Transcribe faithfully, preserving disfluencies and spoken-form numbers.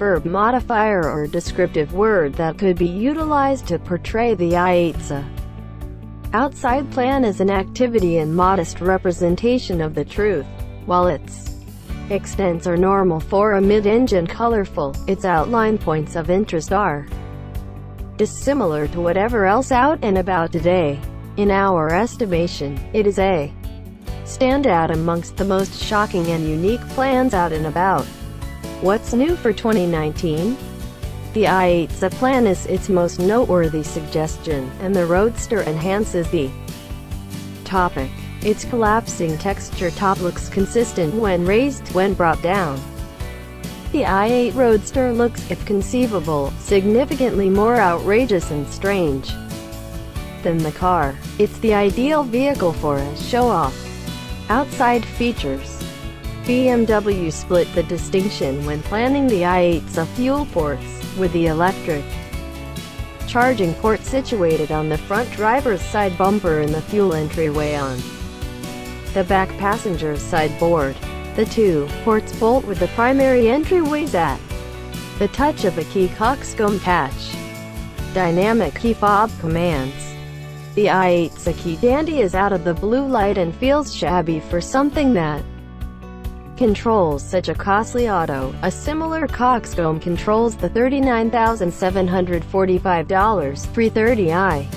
adverb modifier or descriptive word that could be utilized to portray the i eight's outside plan as an activity and modest representation of the truth. While its extents are normal for a mid-engine colorful, its outline points of interest are dissimilar to whatever else out and about today. In our estimation, it is a standout amongst the most shocking and unique plans out and about. What's new for twenty nineteen? The i eight's plan is its most noteworthy suggestion, and the Roadster enhances the topic. Its collapsing texture top looks consistent when raised when brought down. The i eight Roadster looks, if conceivable, significantly more outrageous and strange than the car. It's the ideal vehicle for a show-off. Outside features. B M W split the distinction when planning the i eight's fuel ports, with the electric charging port situated on the front driver's side bumper and the fuel entryway on the back passenger's sideboard. The two ports bolt with the primary entryways at the touch of a key coxcomb patch. Dynamic key fob commands. The i eight's key dandy is out of the blue light and feels shabby for something that controls such a costly auto. A similar coxcomb controls the thirty-nine thousand seven hundred forty-five dollar three thirty i.